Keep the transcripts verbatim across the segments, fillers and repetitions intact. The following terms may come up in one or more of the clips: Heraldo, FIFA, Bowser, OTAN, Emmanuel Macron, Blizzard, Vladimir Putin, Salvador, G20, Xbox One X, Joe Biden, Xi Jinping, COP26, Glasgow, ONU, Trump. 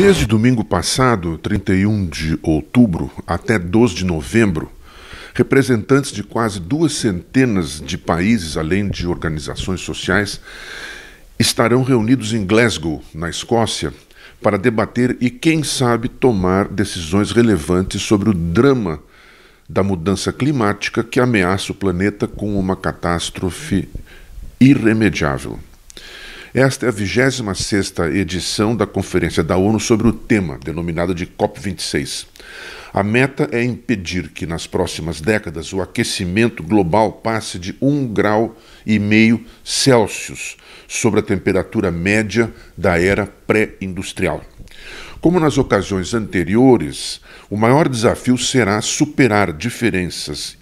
Desde domingo passado, trinta e um de outubro, até doze de novembro, representantes de quase duas centenas de países, além de organizações sociais, estarão reunidos em Glasgow, na Escócia, para debater e, quem sabe, tomar decisões relevantes sobre o drama da mudança climática que ameaça o planeta com uma catástrofe irremediável. Esta é a vigésima sexta edição da Conferência da ONU sobre o tema, denominada de COP vinte e seis. A meta é impedir que, nas próximas décadas, o aquecimento global passe de um vírgula cinco graus Celsius sobre a temperatura média da era pré-industrial. Como nas ocasiões anteriores, o maior desafio será superar diferenças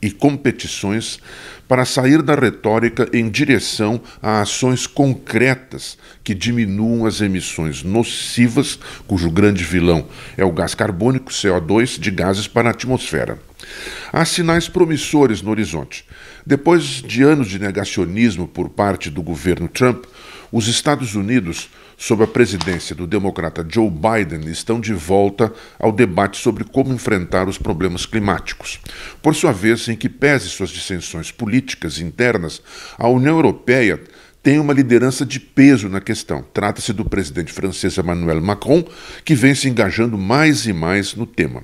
e competições para sair da retórica em direção a ações concretas que diminuam as emissões nocivas, cujo grande vilão é o gás carbônico, C O dois, de gases para a atmosfera. Há sinais promissores no horizonte. Depois de anos de negacionismo por parte do governo Trump, os Estados Unidos, sob a presidência do democrata Joe Biden, estão de volta ao debate sobre como enfrentar os problemas climáticos. Por sua vez, em que pese suas dissensões políticas internas, a União Europeia tem uma liderança de peso na questão. Trata-se do presidente francês Emmanuel Macron, que vem se engajando mais e mais no tema.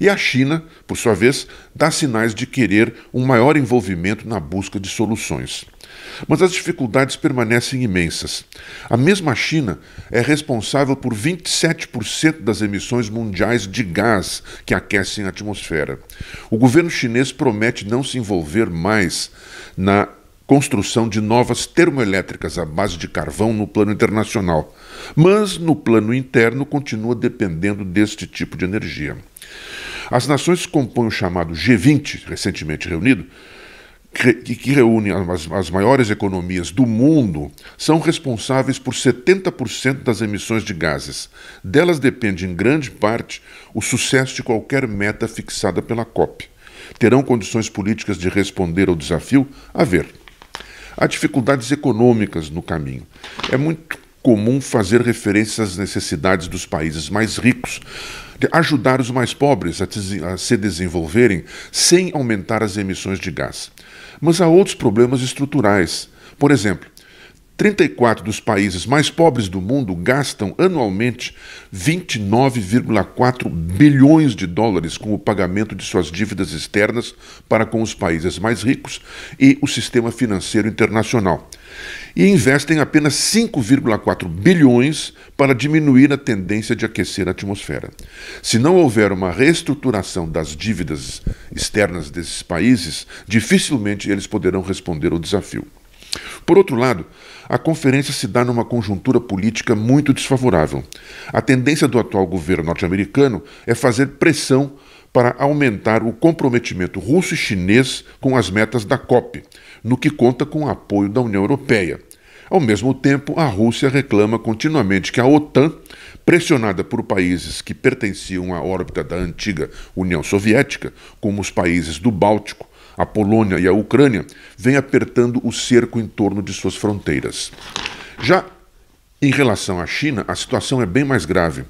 E a China, por sua vez, dá sinais de querer um maior envolvimento na busca de soluções. Mas as dificuldades permanecem imensas. A mesma China é responsável por vinte e sete por cento das emissões mundiais de gás que aquecem a atmosfera. O governo chinês promete não se envolver mais na construção de novas termoelétricas à base de carvão no plano internacional, mas no plano interno continua dependendo deste tipo de energia. As nações que compõem o chamado G vinte, recentemente reunido, que reúne as, as maiores economias do mundo, são responsáveis por setenta por cento das emissões de gases. Delas depende, em grande parte, o sucesso de qualquer meta fixada pela COP. Terão condições políticas de responder ao desafio? A ver. Há dificuldades econômicas no caminho. É muito comum fazer referência às necessidades dos países mais ricos, de ajudar os mais pobres a se desenvolverem sem aumentar as emissões de gás. Mas há outros problemas estruturais. Por exemplo, trinta e quatro dos países mais pobres do mundo gastam anualmente vinte e nove vírgula quatro bilhões de dólares com o pagamento de suas dívidas externas para com os países mais ricos e o sistema financeiro internacional. E investem apenas cinco vírgula quatro bilhões para diminuir a tendência de aquecer a atmosfera. Se não houver uma reestruturação das dívidas externas desses países, dificilmente eles poderão responder ao desafio. Por outro lado, a conferência se dá numa conjuntura política muito desfavorável. A tendência do atual governo norte-americano é fazer pressão para aumentar o comprometimento russo e chinês com as metas da COP, no que conta com o apoio da União Europeia. Ao mesmo tempo, a Rússia reclama continuamente que a OTAN, pressionada por países que pertenciam à órbita da antiga União Soviética, como os países do Báltico, a Polônia e a Ucrânia, vêm apertando o cerco em torno de suas fronteiras. Já em relação à China, a situação é bem mais grave.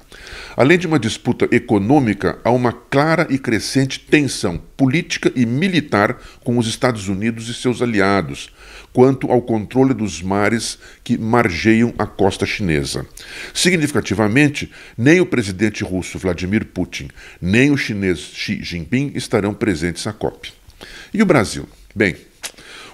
Além de uma disputa econômica, há uma clara e crescente tensão política e militar com os Estados Unidos e seus aliados, quanto ao controle dos mares que margeiam a costa chinesa. Significativamente, nem o presidente russo Vladimir Putin, nem o chinês Xi Jinping estarão presentes à COP. E o Brasil? Bem,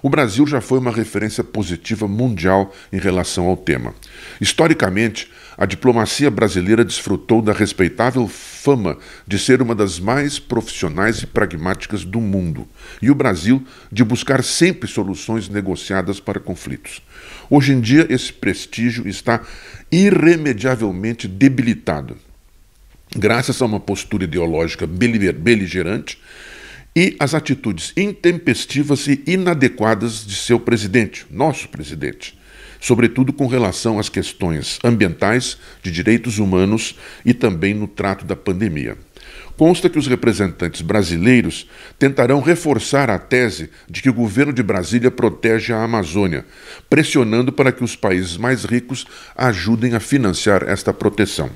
o Brasil já foi uma referência positiva mundial em relação ao tema. Historicamente, a diplomacia brasileira desfrutou da respeitável fama de ser uma das mais profissionais e pragmáticas do mundo, e o Brasil de buscar sempre soluções negociadas para conflitos. Hoje em dia, esse prestígio está irremediavelmente debilitado, graças a uma postura ideológica beligerante e as atitudes intempestivas e inadequadas de seu presidente, nosso presidente, sobretudo com relação às questões ambientais, de direitos humanos e também no trato da pandemia. consta que os representantes brasileiros tentarão reforçar a tese de que o governo de Brasília protege a Amazônia, pressionando para que os países mais ricos ajudem a financiar esta proteção.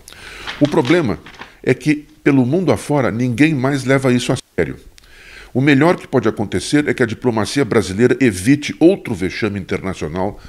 O problema é que, pelo mundo afora, ninguém mais leva isso a sério. O melhor que pode acontecer é que a diplomacia brasileira evite outro vexame internacional